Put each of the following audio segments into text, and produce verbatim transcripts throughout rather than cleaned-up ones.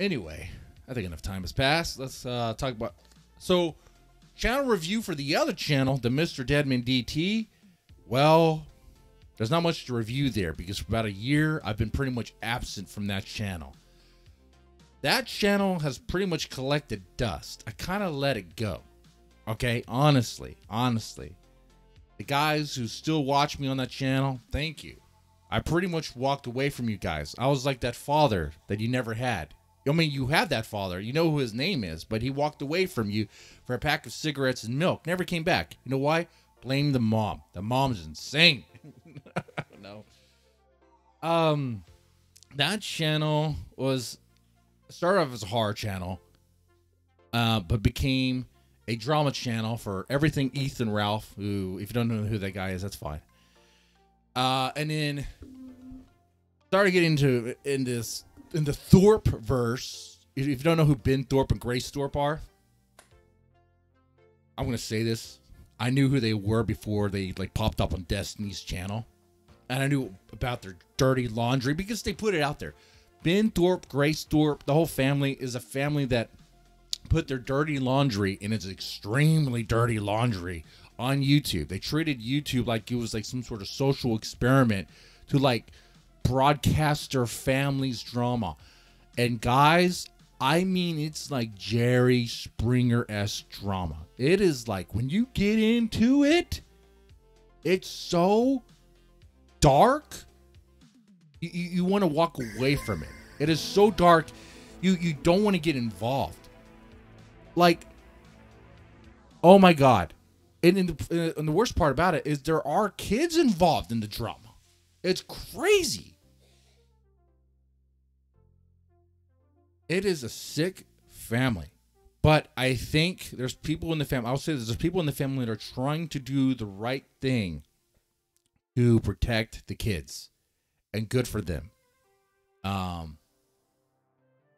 Anyway, I think enough time has passed. Let's uh, talk about... So, channel review for the other channel, the Mister Deadman D T. Well, there's not much to review there because for about a year, I've been pretty much absent from that channel. That channel has pretty much collected dust. I kind of let it go. Okay? Honestly. Honestly. The guys who still watch me on that channel, thank you. I pretty much walked away from you guys. I was like that father that you never had. I mean, you had that father. You know who his name is, but he walked away from you for a pack of cigarettes and milk. Never came back. You know why? Blame the mom. The mom's insane. I don't know. Um, that channel was started off as a horror channel, uh, but became a drama channel for everything Ethan Ralph. Who, if you don't know who that guy is, that's fine. Uh, and then started getting into in this. In the Thorpe-verse, if you don't know who Ben Thorpe and Grace Thorpe are, I'm going to say this. I knew who they were before they like popped up on Destiny's channel. And I knew about their dirty laundry because they put it out there. Ben Thorpe, Grace Thorpe, the whole family is a family that put their dirty laundry, and it's extremely dirty laundry, on YouTube. They treated YouTube like it was like some sort of social experiment to like... broadcaster family's drama. And guys, I mean, it's like Jerry Springer-esque drama. It is like when you get into it, it's so dark you, you, you want to walk away from it. It is so dark you you don't want to get involved. Like, oh my god. And, in the, and the worst part about it is there are kids involved in the drama. It's crazy. It is a sick family. But I think there's people in the family. I'll say there's people in the family that are trying to do the right thing to protect the kids. And good for them. Um,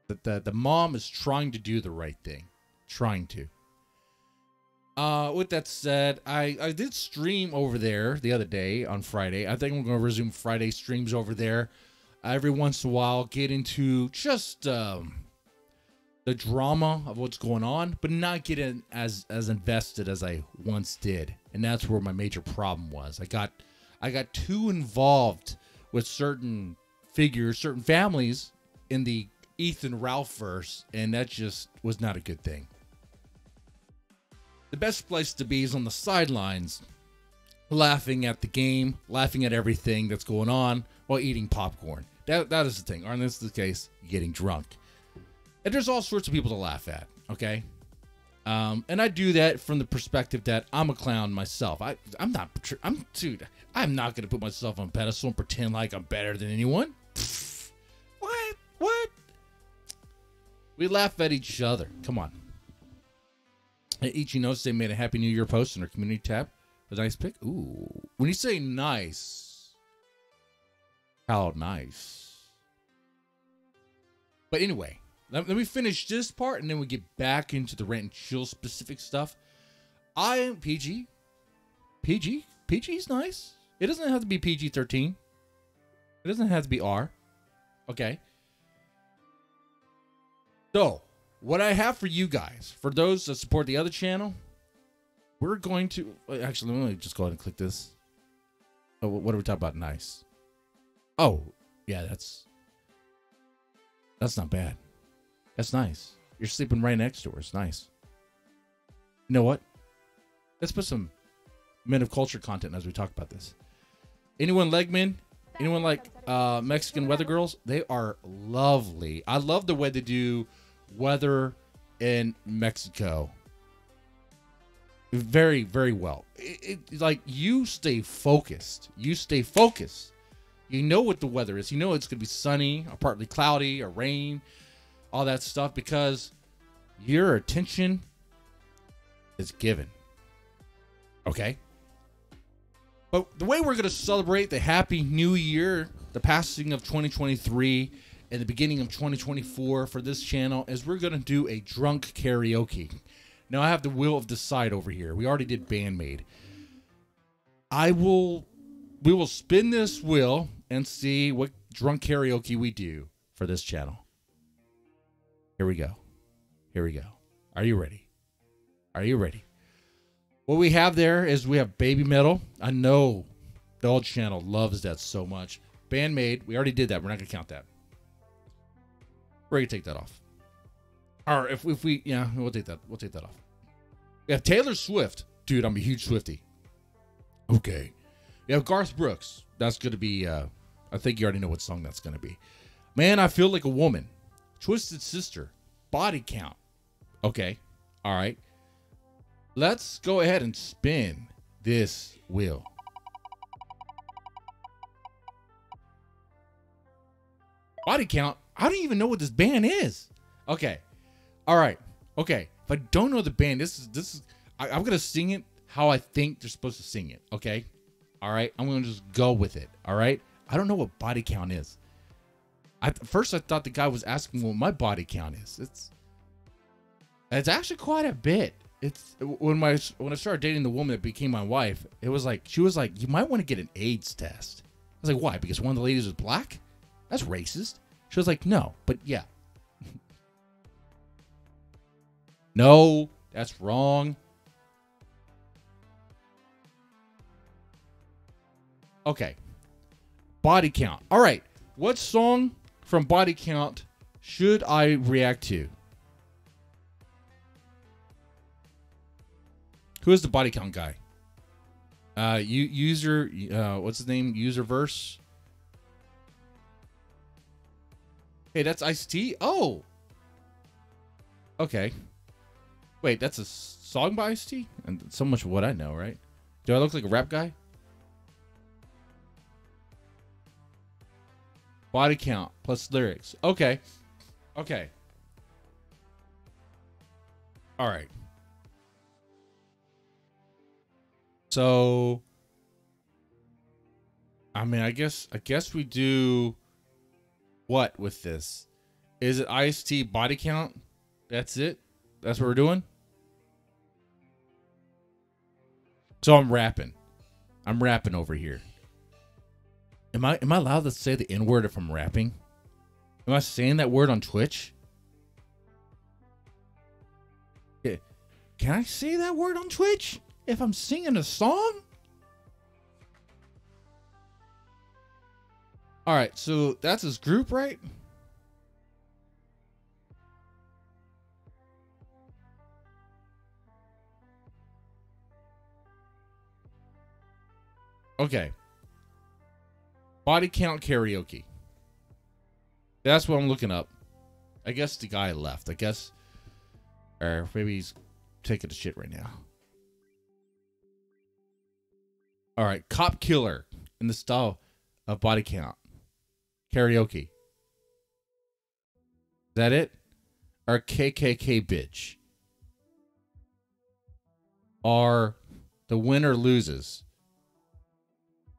the, the, the mom is trying to do the right thing. Trying to. Uh, with that said, I, I did stream over there the other day on Friday. I think I'm going to resume Friday streams over there. Every once in a while, get into just um, the drama of what's going on, but not get in as, as invested as I once did. And that's where my major problem was. I got, I got too involved with certain figures, certain families in the Ethan Ralph-verse, and that just was not a good thing. The best place to be is on the sidelines, laughing at the game, laughing at everything that's going on while eating popcorn. That, that is the thing. Or in this case, getting drunk. And there's all sorts of people to laugh at, okay? Um, and I do that from the perspective that I'm a clown myself. I, I'm not, I'm, dude, I'm not going to put myself on a pedestal and pretend like I'm better than anyone. Pfft. What? What? We laugh at each other. Come on. Ichi notes they made a Happy New Year post in our community tab. A nice pic. Ooh. When you say nice, how nice. But anyway, let, let me finish this part and then we get back into the rant and chill specific stuff. I am P G. P G? P G is nice. It doesn't have to be P G thirteen. It doesn't have to be R. Okay. So. What I have for you guys, for those that support the other channel, we're going to... Actually, let me just go ahead and click this. Oh, what are we talking about? Nice. Oh, yeah, that's... That's not bad. That's nice. You're sleeping right next to her. It's nice. You know what? Let's put some Men of Culture content as we talk about this. Anyone legmen? Anyone like uh, Mexican weather girls? They are lovely. I love the way they do... weather in Mexico very very well. It, it like you stay focused, you stay focused you know what the weather is, you know it's gonna be sunny or partly cloudy or rain, all that stuff, because your attention is given. Okay, but the way we're gonna celebrate the Happy New Year, the passing of twenty twenty-three, in the beginning of twenty twenty-four for this channel, is we're going to do a drunk karaoke. Now I have the will of the side over here. We already did Bandmade. I will, we will spin this wheel and see what drunk karaoke we do for this channel. Here we go. Here we go. Are you ready? Are you ready? What we have there is we have Baby Metal. I know the old channel loves that so much. Bandmade. We already did that. We're not going to count that. We're going to take that off. Or if, if we, yeah, we'll take that. We'll take that off. We have Taylor Swift. Dude, I'm a huge Swiftie. Okay. We have Garth Brooks. That's going to be, uh, I think you already know what song that's going to be. Man, I Feel Like a Woman. Twisted Sister. Body Count. Okay. All right. Let's go ahead and spin this wheel. Body Count? I don't even know what this band is. Okay. All right. Okay. If I don't know the band, this is, this is, I, I'm going to sing it how I think they're supposed to sing it. Okay. All right. I'm going to just go with it. All right. I don't know what Body Count is. I, first, I thought the guy was asking what my body count is. It's, it's actually quite a bit. It's when my, when I started dating the woman that became my wife, it was like, she was like, you might want to get an AIDS test. I was like, why? Because one of the ladies was black? That's racist. She was like, no, but yeah. No, that's wrong. Okay. Body Count. All right. What song from Body Count should I react to? Who is the Body Count guy? Uh, you user, uh, what's his name? Userverse. Hey, that's Ice-T. Oh, okay. Wait, that's a song by Ice-T? And so much of what I know, right? Do I look like a rap guy? Body Count plus lyrics. Okay. Okay. All right. So, I mean, I guess, I guess we do what with this? Is it Ice-T Body Count? That's it? That's what we're doing? So I'm rapping. I'm rapping over here. Am I am I allowed to say the N-word if I'm rapping? Am I saying that word on Twitch? Can I say that word on Twitch if I'm singing a song? All right, so that's his group, right? Okay. Body Count karaoke. That's what I'm looking up. I guess the guy left. I guess, or maybe he's taking a shit right now. All right, Cop Killer in the style of Body Count karaoke. Is that it? Or K K K bitch? Or the winner loses.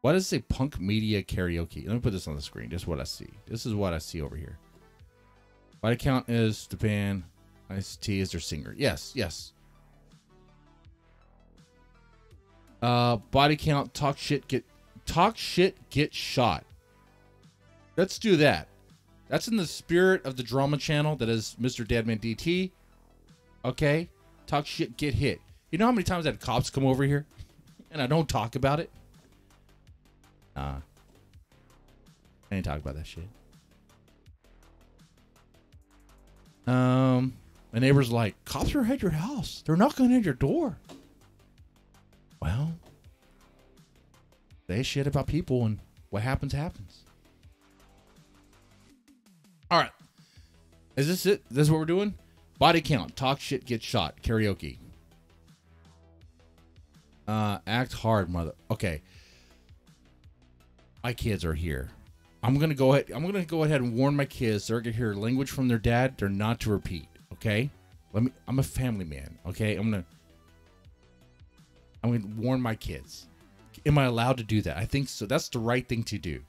Why does it say Punk Media karaoke? Let me put this on the screen. This is what I see. This is what I see over here. Body Count is the band. Ice-T is their singer. Yes, yes. Uh, Body Count, talk shit, get talk shit, get shot. Let's do that. That's in the spirit of the drama channel that is Mister Deadman D T. Okay, talk shit, get hit. You know how many times I had cops come over here, and I don't talk about it. Uh, I ain't talking about that shit. Um, my neighbor's like, cops are at your house. They're knocking at your door. Well, they shit about people, and what happens, happens. All right. Is this it? This is what we're doing? Body Count, talk shit, get shot, karaoke. Uh, act hard, mother. Okay. My kids are here. I'm gonna go ahead. I'm gonna go ahead and warn my kids. They're gonna hear language from their dad. They're not to repeat. Okay. Let me. I'm a family man. Okay. I'm gonna. I'm gonna warn my kids. Am I allowed to do that? I think so. That's the right thing to do.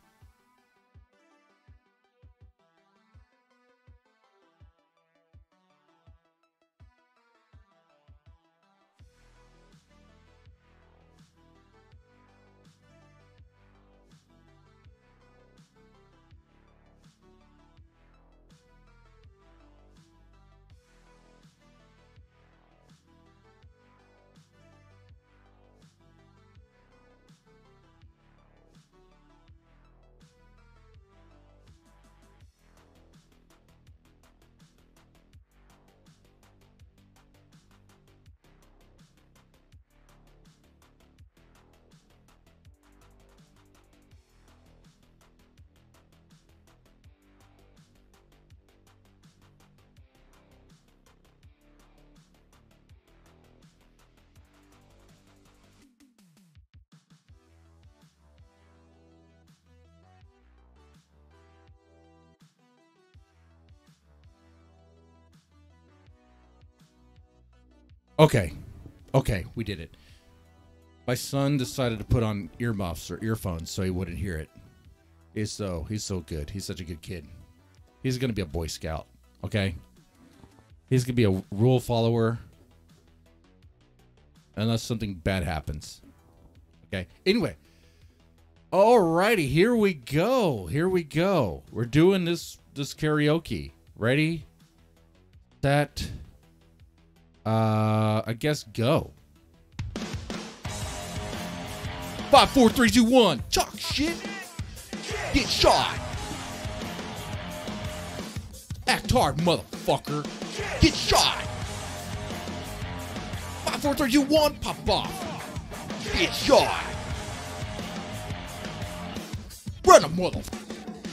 Okay. Okay, we did it. My son decided to put on earmuffs or earphones so he wouldn't hear it. He's so, he's so good. He's such a good kid. He's going to be a Boy Scout, okay? He's going to be a rule follower unless something bad happens. Okay, anyway. Alrighty, here we go. Here we go. We're doing this, this karaoke. Ready? That... Uh, I guess go. Five, four, three, two, one. Talk shit. Get shot. Act hard, motherfucker. Get shot. Five, four, three, two, one. Pop off. Get shot. Run a motherfucker.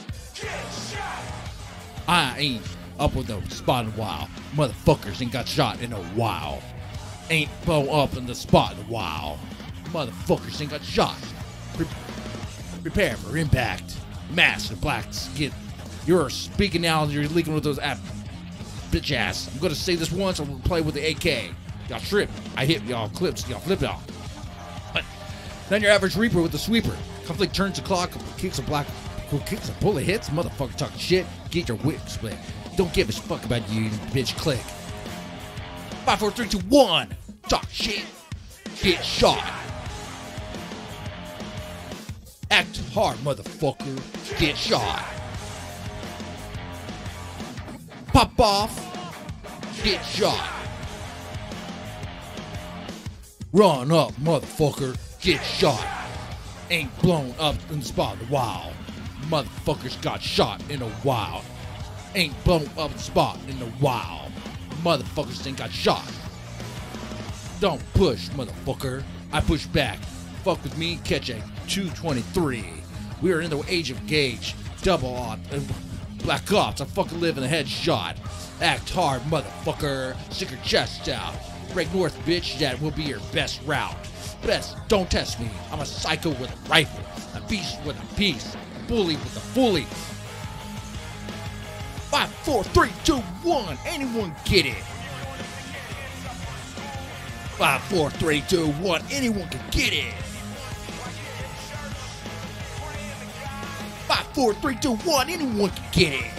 I ain't up with the spot in a while. Motherfuckers ain't got shot in a while. Ain't blow up in the spot in a while. Motherfuckers ain't got shot. Pre prepare for impact. Mass of black skin. You're speaking out and you're leaking with those app bitch ass. I'm gonna say this once, I'm gonna play with the A K. Y'all trip. I hit y'all clips, y'all flip y'all. Then your average reaper with the sweeper. Conflict turns the clock, kicks a black, kicks a bullet hits, motherfucker talking shit. Get your whip split. Don't give a fuck about you, bitch. Click. Five, four, three, two, one. Talk shit. Get shot. Act hard, motherfucker. Get shot. Pop off. Get shot. Run up, motherfucker. Get shot. Ain't blown up in the spot in a while. Motherfuckers got shot in a while. Ain't blown up the spot in a while. Motherfuckers ain't got shot. Don't push, motherfucker. I push back. Fuck with me, catch a two twenty-three. We are in the age of gauge. Double odd and black ops. I fucking live in a headshot. Act hard, motherfucker. Stick your chest out. Break north, bitch. That will be your best route. Best, don't test me. I'm a psycho with a rifle. A beast with a piece. A bully with a bully. Five, four, three, two, one. Anyone get it? Five, four, three, two, one. Anyone can get it. Five, four, three, two, one. Anyone can get it.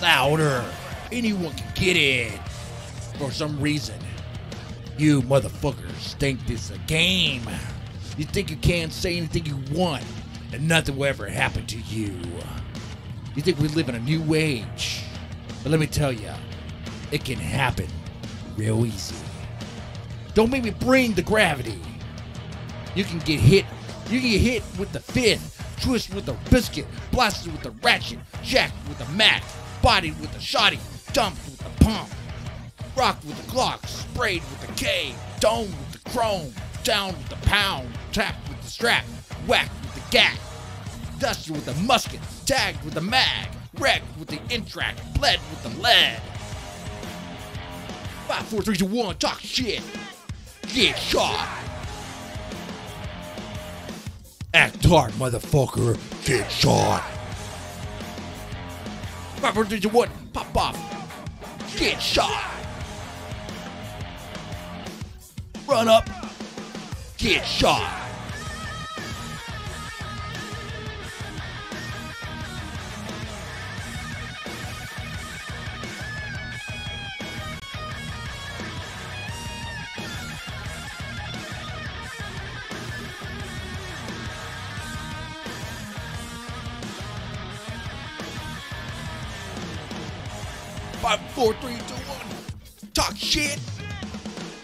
Louder. Anyone can get it. For some reason, you motherfuckers think this is a game. You think you can say anything you want, and nothing will ever happen to you. You think we live in a new age, but let me tell you, it can happen real easy. Don't make me bring the gravity. You can get hit. You can get hit with the fin, twist with the biscuit, blasted with the ratchet, jacked with the mac, bodied with the shotty, dumped with the pump, rocked with the Glock, sprayed with the K, domed with the chrome, down with the pound, tapped with the strap, whacked with the gat, dusted with the musket, tagged with the mag, wrecked with the intrack, bled with the lead. Five, four, three, two, one. Talk shit. Get shot. Act hard, motherfucker. Get shot. Five, four, three, two, one. Pop off. Get shot. Run up. Get shot. Five, four, three, two, one. Talk shit.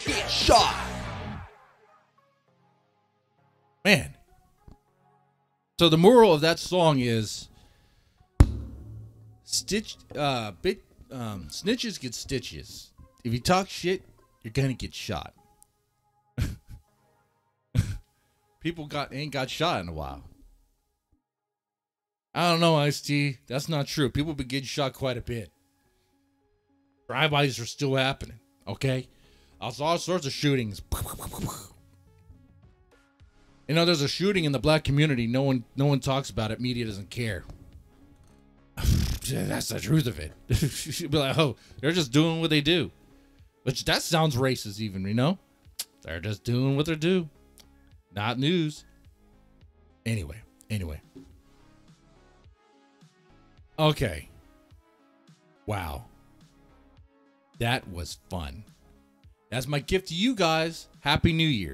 Get shot. Man. So the moral of that song is stitch uh bit um snitches get stitches. If you talk shit, you're gonna get shot. People got ain't got shot in a while. I don't know, Ice-T. That's not true. People been getting shot quite a bit. Drive-bys are still happening, okay? I saw all sorts of shootings. You know, there's a shooting in the black community. No one, no one talks about it. Media doesn't care. That's the truth of it. Be like, oh, they're just doing what they do. Which that sounds racist even, you know? They're just doing what they do. Not news. Anyway, anyway. Okay. Wow. That was fun. That's my gift to you guys. Happy New Year.